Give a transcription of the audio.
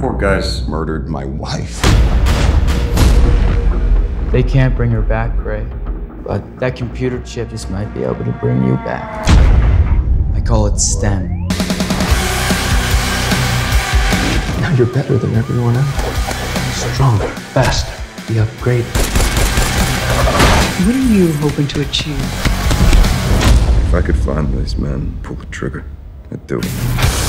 Poor guy's murdered my wife. They can't bring her back, Ray. But that computer chip just might be able to bring you back. I call it STEM. Now you're better than everyone else. Stronger, faster, the upgrade. What are you hoping to achieve? If I could find these men, pull the trigger, I'd do it.